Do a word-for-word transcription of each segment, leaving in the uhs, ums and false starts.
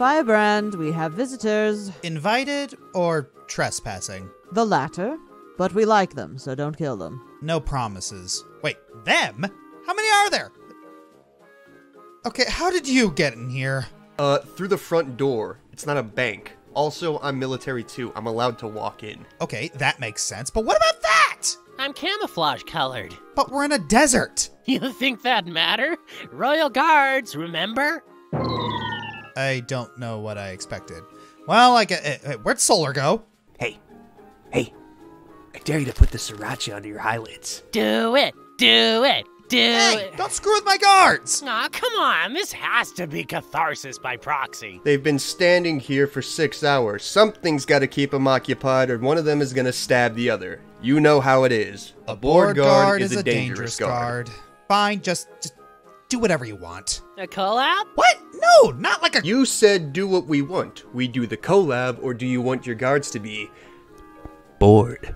Firebrand, we have visitors. Invited or trespassing? The latter, but we like them, so don't kill them. No promises. Wait, them? How many are there? Okay, how did you get in here? Uh, through the front door. It's not a bank. Also, I'm military too. I'm allowed to walk in. Okay, that makes sense, but what about that? I'm camouflage colored. But we're in a desert. You think that matter? Royal guards, remember? I don't know what I expected. Well, I get, uh, where'd Solar go? Hey, hey, I dare you to put the Sriracha under your eyelids. Do it, do it, do hey, it. Hey, don't screw with my guards. Aw, come on, this has to be catharsis by proxy. They've been standing here for six hours. Something's gotta keep them occupied or one of them is gonna stab the other. You know how it is. A, a bored, bored guard, guard is, is a dangerous, dangerous guard. guard. Fine, just, just do whatever you want. A collab? What? No, not like a- You said do what we want. We do the collab, or do you want your guards to be bored?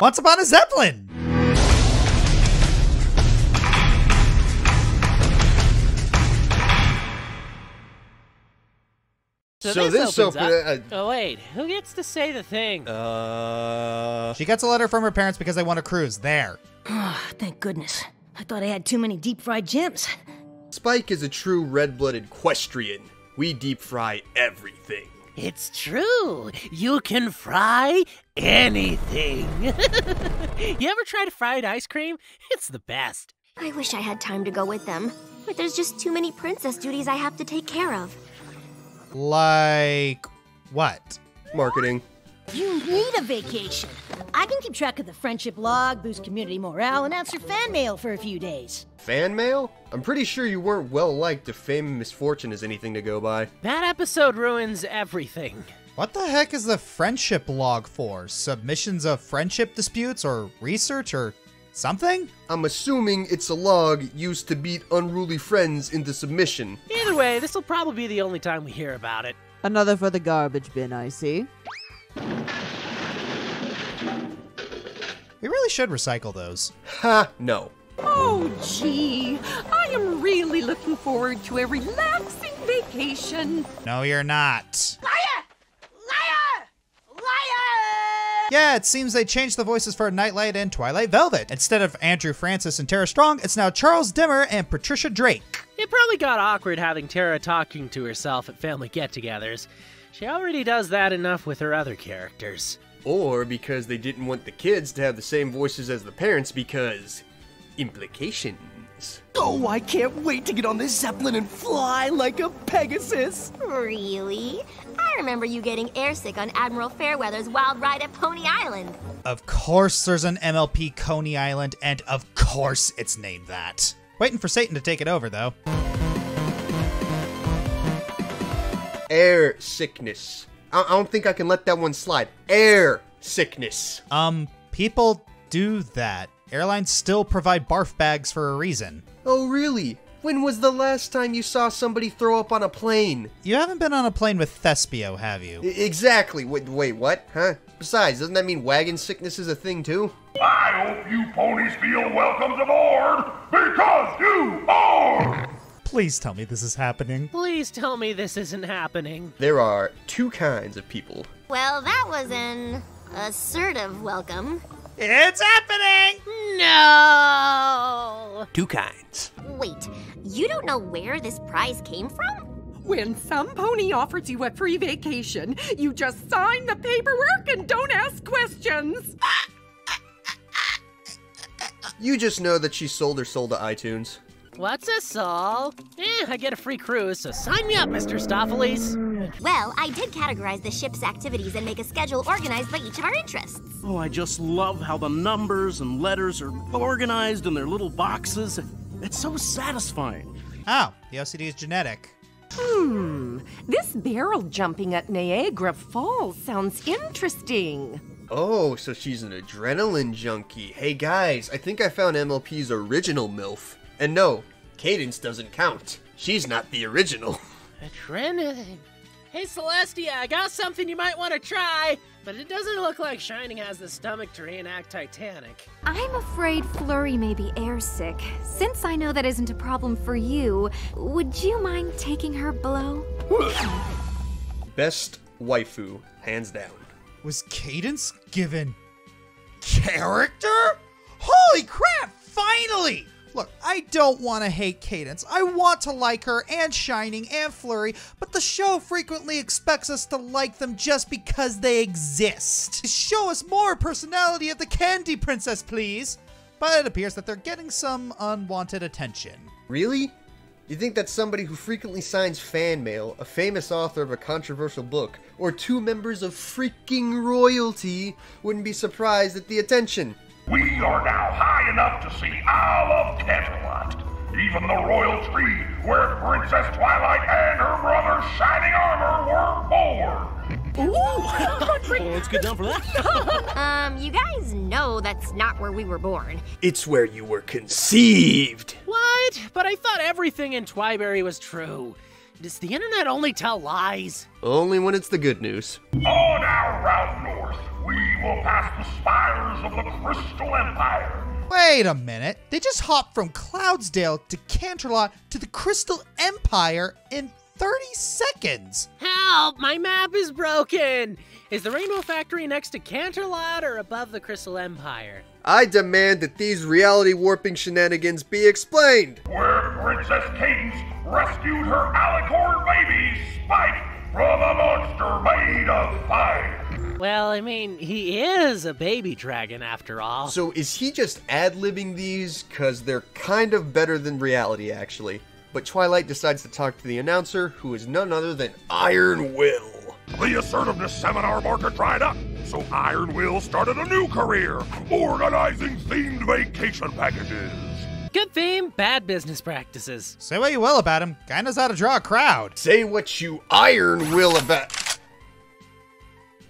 Once upon a Zeppelin! So, so this, this opens, opens up. Uh, oh wait, who gets to say the thing? Uh. She gets a letter from her parents because they want to cruise. There. Oh, thank goodness. I thought I had too many deep fried gems. Spike is a true red-blooded equestrian. We deep fry everything. It's true. You can fry anything. You ever tried fried ice cream? It's the best. I wish I had time to go with them, but there's just too many princess duties I have to take care of. Like what? Marketing. You need a vacation. I can keep track of the friendship log, boost community morale, and answer fan mail for a few days. Fan mail? I'm pretty sure you weren't well-liked if fame and misfortune is anything to go by. That episode ruins everything. What the heck is the friendship log for? Submissions of friendship disputes or research or something? I'm assuming it's a log used to beat unruly friends into submission. Either way, this will probably be the only time we hear about it. Another for the garbage bin, I see. We really should recycle those. Ha, no. Oh, gee. I am really looking forward to a relaxing vacation. No, you're not. Liar! Liar! Yeah, it seems they changed the voices for Nightlight and Twilight Velvet. Instead of Andrew Francis and Tara Strong, it's now Charles Dimmer and Patricia Drake. It probably got awkward having Tara talking to herself at family get-togethers. She already does that enough with her other characters. Or because they didn't want the kids to have the same voices as the parents because... implications. Oh, I can't wait to get on this Zeppelin and fly like a Pegasus! Really? I remember you getting airsick on Admiral Fairweather's wild ride at Pony Island. Of course there's an M L P Coney Island, and of course it's named that. Waiting for Satan to take it over, though. Air sickness. I, I don't think I can let that one slide. Air sickness. Um, people do that. Airlines still provide barf bags for a reason. Oh, really? When was the last time you saw somebody throw up on a plane? You haven't been on a plane with Thespio, have you? I exactly. Wait, wait, what? Huh? Besides, doesn't that mean wagon sickness is a thing, too? I hope you ponies feel welcomes aboard, because you are! Please tell me this is happening. Please tell me this isn't happening. There are two kinds of people. Well, that was an assertive welcome. It's happening! No! Two kinds. Wait, you don't know where this prize came from? When some pony offers you a free vacation, you just sign the paperwork and don't ask questions. You just know that she sold her soul to iTunes. What's a soul? Eh, I get a free cruise, so sign me up, Mister Stopheles. Well, I did categorize the ship's activities and make a schedule organized by each of our interests. Oh, I just love how the numbers and letters are organized in their little boxes. It's so satisfying. Oh, the O C D is genetic. Hmm, this barrel jumping at Niagara Falls sounds interesting. Oh, so she's an adrenaline junkie. Hey guys, I think I found M L P's original MILF. And no, Cadence doesn't count. She's not the original. Adrenaline. Hey, Celestia, I got something you might want to try, but it doesn't look like Shining has the stomach to reenact Titanic. I'm afraid Flurry may be airsick. Since I know that isn't a problem for you, would you mind taking her blow? Best waifu, hands down. Was Cadence given character? Holy crap, finally! Look, I don't want to hate Cadence. I want to like her and Shining and Flurry, but the show frequently expects us to like them just because they exist. Show us more personality of the Candy Princess, please. But it appears that they're getting some unwanted attention. Really? You think that somebody who frequently signs fan mail, a famous author of a controversial book, or two members of freaking royalty wouldn't be surprised at the attention? We are now high enough to see all of Canterlot, even the royal tree where Princess Twilight and her brother Shining Armor were born. Ooh! Oh, let's get down for that. um, you guys know that's not where we were born. It's where you were conceived. What? But I thought everything in TwiBarry was true. Does the internet only tell lies? Only when it's the good news. On our route north, we will pass the spires of the Crystal Empire. Wait a minute. They just hopped from Cloudsdale to Canterlot to the Crystal Empire in thirty seconds. Help! My map is broken. Is the Rainbow Factory next to Canterlot or above the Crystal Empire? I demand that these reality warping shenanigans be explained. Where Princess Cadence rescued her alicorn baby, Spike, from a monster made of fire. Well, I mean, he is a baby dragon after all. So is he just ad-libbing these? Because they're kind of better than reality, actually. But Twilight decides to talk to the announcer, who is none other than Iron Will. The assertiveness seminar market dried up. So Iron Will started a new career, organizing themed vacation packages. Good theme, bad business practices. Say what you will about him, guy knows how to draw a crowd. Say what you Iron Will about...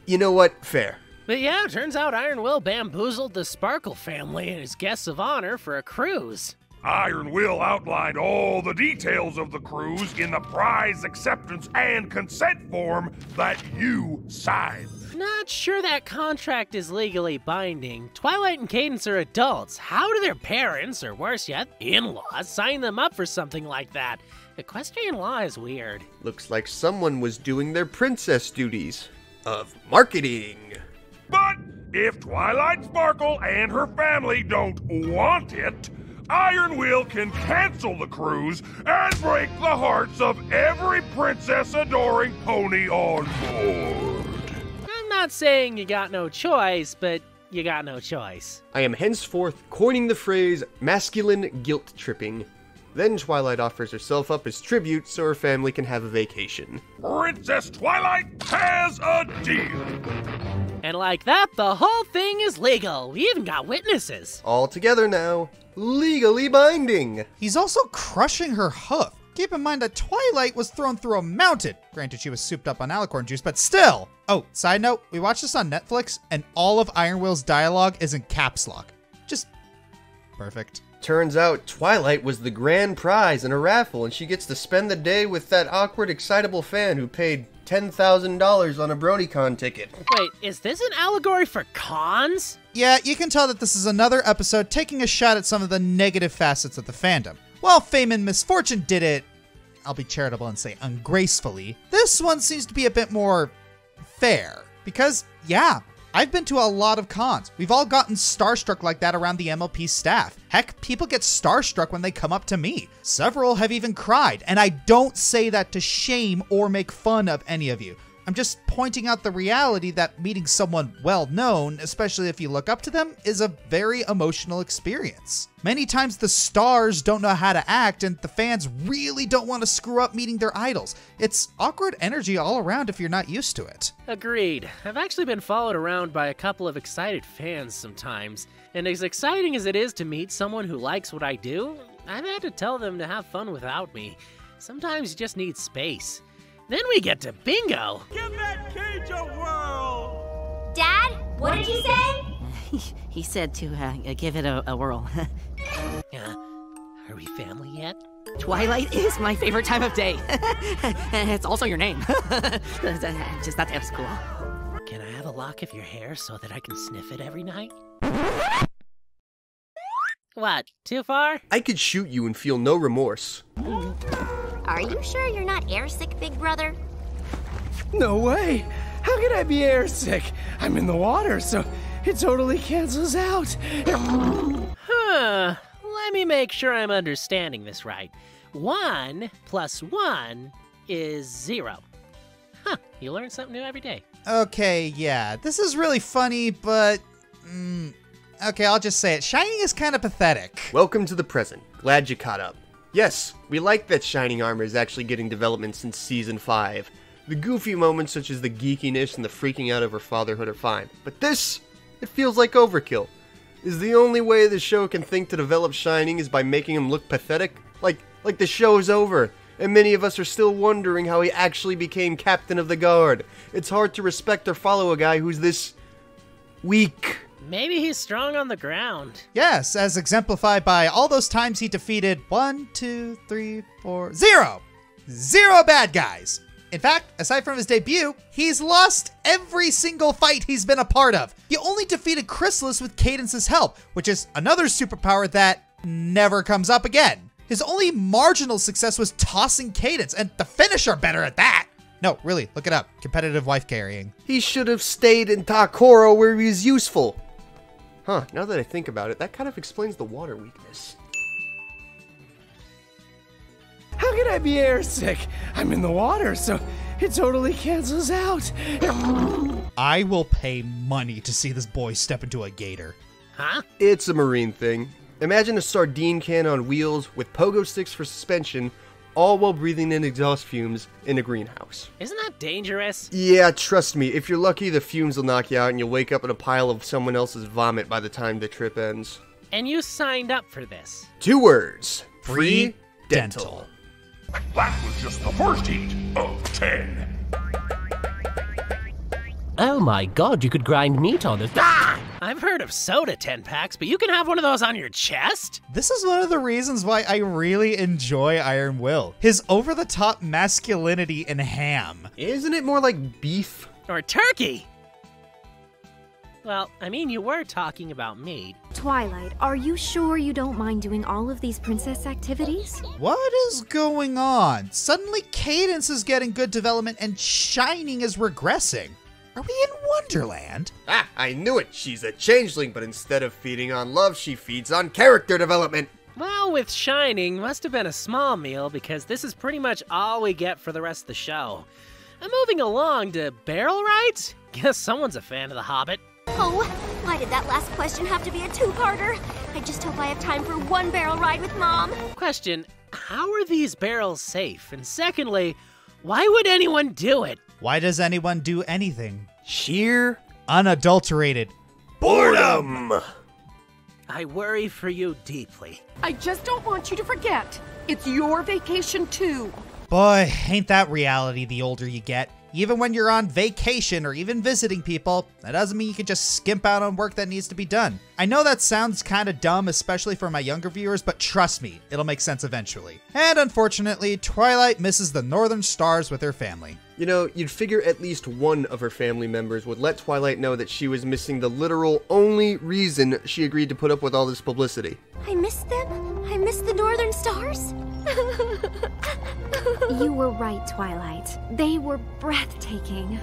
You know what? Fair. But yeah, turns out Iron Will bamboozled the Sparkle family and his guests of honor for a cruise. Iron Will outlined all the details of the cruise in the prize acceptance and consent form that you signed. Not sure that contract is legally binding. Twilight and Cadence are adults. How do their parents, or worse yet, in-laws, sign them up for something like that? Equestrian law is weird. Looks like someone was doing their princess duties of marketing. But if Twilight Sparkle and her family don't want it, Iron Will can cancel the cruise and break the hearts of every princess-adoring pony on board. I'm not saying you got no choice, but you got no choice. I am henceforth coining the phrase masculine guilt-tripping. Then Twilight offers herself up as tribute so her family can have a vacation. Princess Twilight has a deal. And like that, the whole thing is legal. We even got witnesses. All together now, legally binding. He's also crushing her hoof. Keep in mind that Twilight was thrown through a mountain. Granted, she was souped up on alicorn juice, but still. Oh, side note, we watched this on Netflix, and all of Iron Will's dialogue is in caps lock. Just perfect. Turns out Twilight was the grand prize in a raffle, and she gets to spend the day with that awkward, excitable fan who paid ten thousand dollars on a BronyCon ticket. Wait, is this an allegory for cons? Yeah, you can tell that this is another episode taking a shot at some of the negative facets of the fandom. While fame and misfortune did it, I'll be charitable and say ungracefully, this one seems to be a bit more fair. Because, yeah, I've been to a lot of cons. We've all gotten starstruck like that around the M L P staff. Heck, people get starstruck when they come up to me. Several have even cried, and I don't say that to shame or make fun of any of you. I'm just pointing out the reality that meeting someone well-known, especially if you look up to them, is a very emotional experience. Many times the stars don't know how to act, and the fans really don't want to screw up meeting their idols. It's awkward energy all around if you're not used to it. Agreed. I've actually been followed around by a couple of excited fans sometimes, and as exciting as it is to meet someone who likes what I do, I've had to tell them to have fun without me. Sometimes you just need space. Then we get to bingo. Give that cage a whirl! Dad, what did you say? He said to uh, give it a, a whirl. uh, are we family yet? Twilight is my favorite time of day. It's also your name. Just thought that was cool. Can I have a lock of your hair so that I can sniff it every night? What? Too far? I could shoot you and feel no remorse. Are you sure you're not airsick, big brother? No way! How could I be airsick? I'm in the water, so it totally cancels out. Huh. Let me make sure I'm understanding this right. One plus one is zero. Huh, you learn something new every day. Okay, yeah, this is really funny, but... Mm, okay, I'll just say it. Shining is kind of pathetic. Welcome to the present. Glad you caught up. Yes, we like that Shining Armor is actually getting development since Season five. The goofy moments such as the geekiness and the freaking out over fatherhood are fine. But this, it feels like overkill. Is the only way the show can think to develop Shining is by making him look pathetic? Like, like the show is over, and many of us are still wondering how he actually became Captain of the Guard. It's hard to respect or follow a guy who's this weak. Maybe he's strong on the ground. Yes, as exemplified by all those times he defeated one, two, three, four, zero! Zero bad guys! In fact, aside from his debut, he's lost every single fight he's been a part of. He only defeated Chrysalis with Cadence's help, which is another superpower that never comes up again. His only marginal success was tossing Cadence, and the Finnish are better at that. No, really, look it up. Competitive wife carrying. He should have stayed in Takoro where he's useful. Huh, now that I think about it, that kind of explains the water weakness. How could I be airsick? I'm in the water, so it totally cancels out. I will pay money to see this boy step into a gator. Huh? It's a marine thing. Imagine a sardine can on wheels with pogo sticks for suspension, all while breathing in exhaust fumes in a greenhouse. Isn't that dangerous? Yeah, trust me. If you're lucky, the fumes will knock you out and you'll wake up in a pile of someone else's vomit by the time the trip ends. And you signed up for this. Two words. Free dental. dental. That was just the first heat of ten. Oh my god, you could grind meat on it. Ah! I've heard of soda ten packs, but you can have one of those on your chest? This is one of the reasons why I really enjoy Iron Will. His over-the-top masculinity in ham. Isn't it more like beef? Or turkey! Well, I mean, you were talking about me. Twilight, are you sure you don't mind doing all of these princess activities? What is going on? Suddenly Cadence is getting good development and Shining is regressing. Are we in Wonderland? Ah, I knew it. She's a changeling, but instead of feeding on love, she feeds on character development. Well, with Shining, must have been a small meal because this is pretty much all we get for the rest of the show. I'm moving along to barrel rides? Guess someone's a fan of The Hobbit. Oh, why did that last question have to be a two-parter? I just hope I have time for one barrel ride with Mom. Question, how are these barrels safe? And secondly, why would anyone do it? Why does anyone do anything? Sheer, unadulterated boredom! I worry for you deeply. I just don't want you to forget. It's your vacation too. Boy, ain't that reality the older you get. Even when you're on vacation or even visiting people, that doesn't mean you can just skimp out on work that needs to be done. I know that sounds kind of dumb, especially for my younger viewers, but trust me, it'll make sense eventually. And unfortunately, Twilight misses the Northern Stars with her family. You know, you'd figure at least one of her family members would let Twilight know that she was missing the literal only reason she agreed to put up with all this publicity. I missed them? I missed the Northern Stars? You were right, Twilight. They were breathtaking.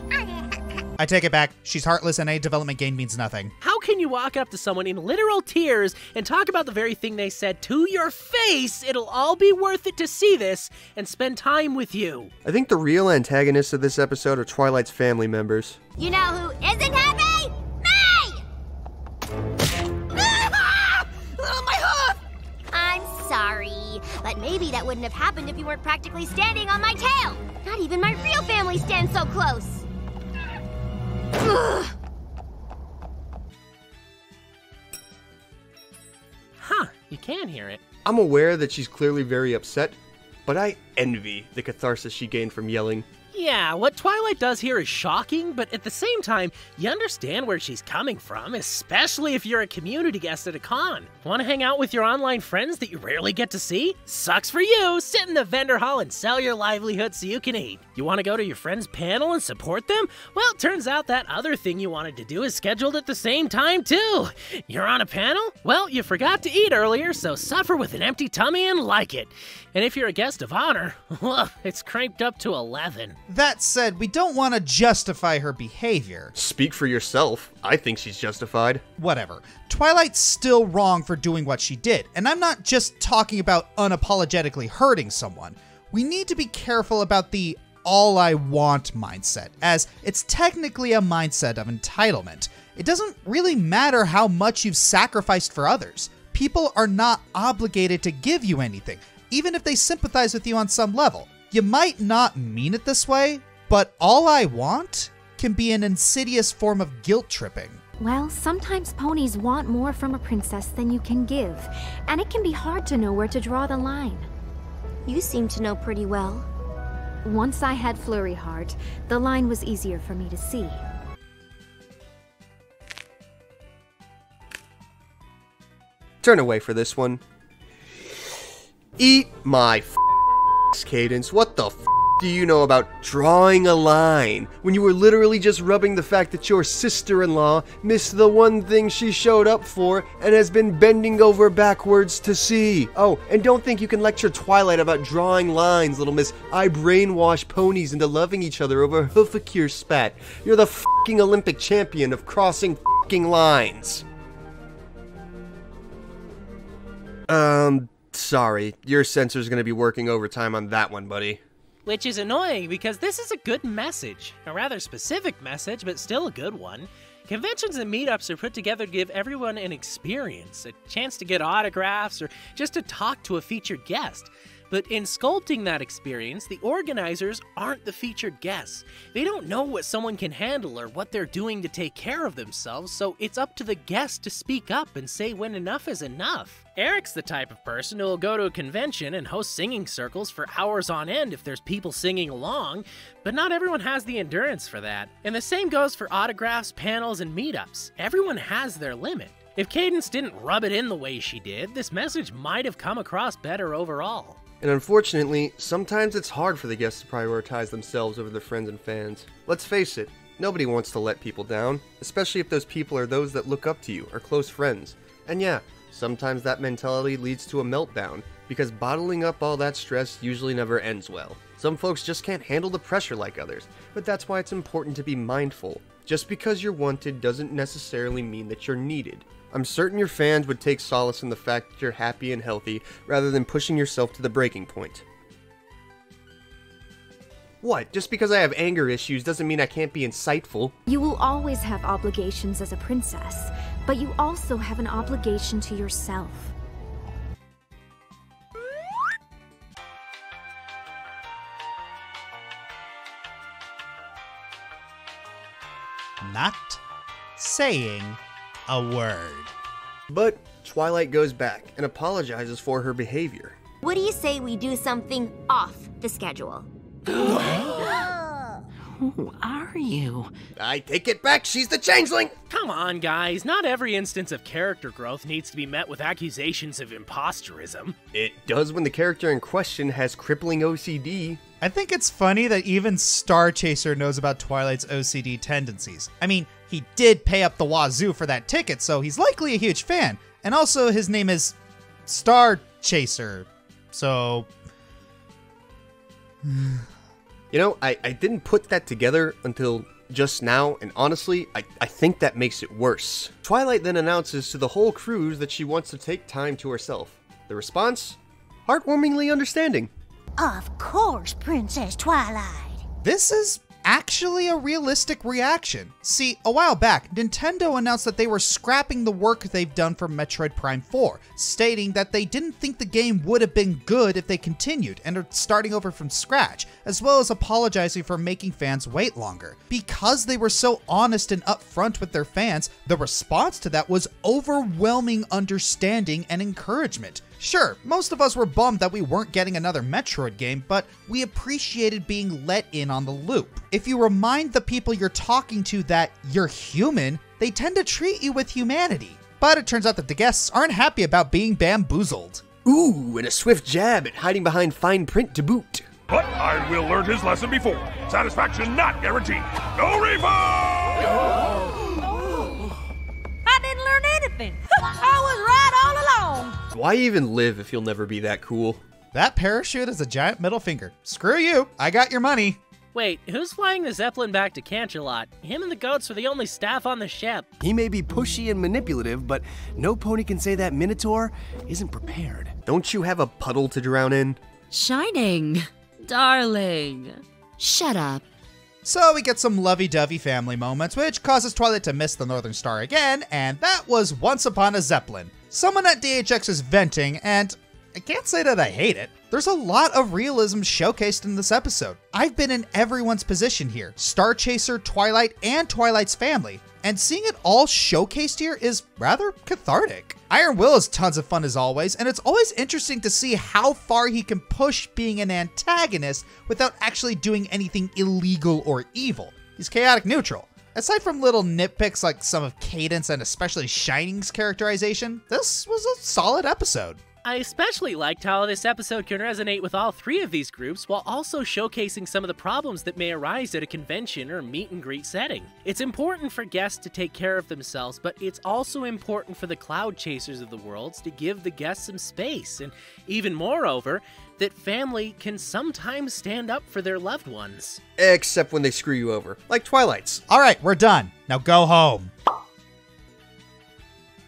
I take it back. She's heartless and any development gain means nothing. How can you walk up to someone in literal tears and talk about the very thing they said to your face? It'll all be worth it to see this and spend time with you. I think the real antagonists of this episode are Twilight's family members. You know who isn't happy? Me! Ah! Oh, my hoof! I'm sorry. But maybe that wouldn't have happened if you weren't practically standing on my tail! Not even my real family stands so close! Ugh. Huh, you can hear it. I'm aware that she's clearly very upset, but I envy the catharsis she gained from yelling. Yeah, what Twilight does here is shocking, but at the same time, you understand where she's coming from, especially if you're a community guest at a con. Want to hang out with your online friends that you rarely get to see? Sucks for you! Sit in the vendor hall and sell your livelihood so you can eat. You want to go to your friend's panel and support them? Well, it turns out that other thing you wanted to do is scheduled at the same time, too. You're on a panel? Well, you forgot to eat earlier, so suffer with an empty tummy and like it. And if you're a guest of honor, well, it's cranked up to eleven. That said, we don't want to justify her behavior. Speak for yourself. I think she's justified. Whatever. Twilight's still wrong for doing what she did, and I'm not just talking about unapologetically hurting someone. We need to be careful about the all I want mindset, as it's technically a mindset of entitlement. It doesn't really matter how much you've sacrificed for others. People are not obligated to give you anything, even if they sympathize with you on some level. You might not mean it this way, but all I want can be an insidious form of guilt tripping. Well, sometimes ponies want more from a princess than you can give, and it can be hard to know where to draw the line. You seem to know pretty well. Once I had Flurry Heart, the line was easier for me to see. Turn away for this one. Eat my f***s, Cadence. What the f*** do you know about drawing a line when you were literally just rubbing the fact that your sister-in-law missed the one thing she showed up for and has been bending over backwards to see? Oh, and don't think you can lecture Twilight about drawing lines, little miss. I brainwash ponies into loving each other over a hoof-a-cure spat. You're the f***ing Olympic champion of crossing f***ing lines. Um... Sorry, your sensor's gonna be working overtime on that one, buddy. Which is annoying, because this is a good message. A rather specific message, but still a good one. Conventions and meetups are put together to give everyone an experience, a chance to get autographs, or just to talk to a featured guest. But in sculpting that experience, the organizers aren't the featured guests. They don't know what someone can handle or what they're doing to take care of themselves, so it's up to the guest to speak up and say when enough is enough. Eric's the type of person who will go to a convention and host singing circles for hours on end if there's people singing along, but not everyone has the endurance for that. And the same goes for autographs, panels, and meetups. Everyone has their limit. If Cadence didn't rub it in the way she did, this message might have come across better overall. And unfortunately, sometimes it's hard for the guests to prioritize themselves over their friends and fans. Let's face it, nobody wants to let people down, especially if those people are those that look up to you or close friends. And yeah, sometimes that mentality leads to a meltdown, because bottling up all that stress usually never ends well. Some folks just can't handle the pressure like others, but that's why it's important to be mindful. Just because you're wanted doesn't necessarily mean that you're needed. I'm certain your fans would take solace in the fact that you're happy and healthy, rather than pushing yourself to the breaking point. What? Just because I have anger issues doesn't mean I can't be insightful. You will always have obligations as a princess, but you also have an obligation to yourself. Not saying a word. But Twilight goes back and apologizes for her behavior. What do you say we do something off the schedule? Who are you? I take it back, she's the changeling! Come on, guys, not every instance of character growth needs to be met with accusations of imposterism. It does when the character in question has crippling O C D. I think it's funny that even Star Chaser knows about Twilight's O C D tendencies. I mean, he did pay up the wazoo for that ticket, so he's likely a huge fan. And also, his name is Star Chaser, so... You know, I, I didn't put that together until just now, and honestly, I, I think that makes it worse. Twilight then announces to the whole crew that she wants to take time to herself. The response? Heartwarmingly understanding. Of course, Princess Twilight. This is actually a realistic reaction. See, a while back, Nintendo announced that they were scrapping the work they've done for Metroid Prime four, stating that they didn't think the game would have been good if they continued and are starting over from scratch, as well as apologizing for making fans wait longer. Because they were so honest and upfront with their fans, the response to that was overwhelming understanding and encouragement. Sure, most of us were bummed that we weren't getting another Metroid game, but we appreciated being let in on the loop. If you remind the people you're talking to that you're human, they tend to treat you with humanity. But it turns out that the guests aren't happy about being bamboozled. Ooh, and a swift jab at hiding behind fine print to boot. But Iron Will learned his lesson before. Satisfaction not guaranteed. No refund! Oh. I didn't learn anything. I was right all along. Why even live if you'll never be that cool? That parachute is a giant middle finger. Screw you, I got your money. Wait, who's flying the Zeppelin back to Canterlot? Him and the goats were the only staff on the ship. He may be pushy and manipulative, but no pony can say that Minotaur isn't prepared. Don't you have a puddle to drown in? Shining, darling, shut up. So we get some lovey-dovey family moments, which causes Twilight to miss the Northern Star again, and that was Once Upon a Zeppelin. Someone at D H X is venting, and I can't say that I hate it. There's a lot of realism showcased in this episode. I've been in everyone's position here, Star Chaser, Twilight, and Twilight's family, and seeing it all showcased here is rather cathartic. Iron Will is tons of fun as always, and it's always interesting to see how far he can push being an antagonist without actually doing anything illegal or evil. He's chaotic neutral. Aside from little nitpicks like some of Cadence and especially Shining's characterization, this was a solid episode. I especially liked how this episode can resonate with all three of these groups while also showcasing some of the problems that may arise at a convention or meet and greet setting. It's important for guests to take care of themselves, but it's also important for the cloud chasers of the worlds to give the guests some space, and even moreover, that family can sometimes stand up for their loved ones. Except when they screw you over, like Twilight's. All right, we're done. Now go home.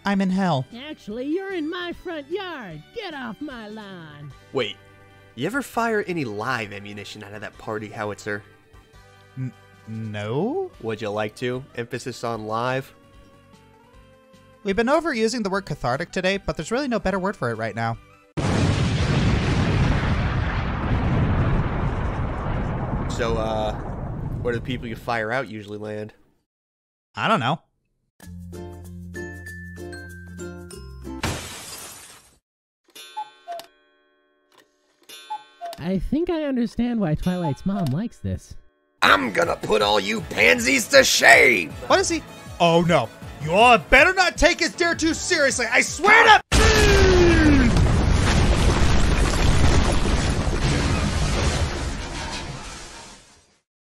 I'm in hell. Actually, you're in my front yard. Get off my lawn. Wait, you ever fire any live ammunition out of that party howitzer? N no. Would you like to? Emphasis on live. We've been overusing the word cathartic today, but there's really no better word for it right now. So, uh, where do the people you fire out usually land? I don't know. I think I understand why Twilight's mom likes this. I'm gonna put all you pansies to shame! What is he? Oh no. You all better not take his dare too seriously, I swear to-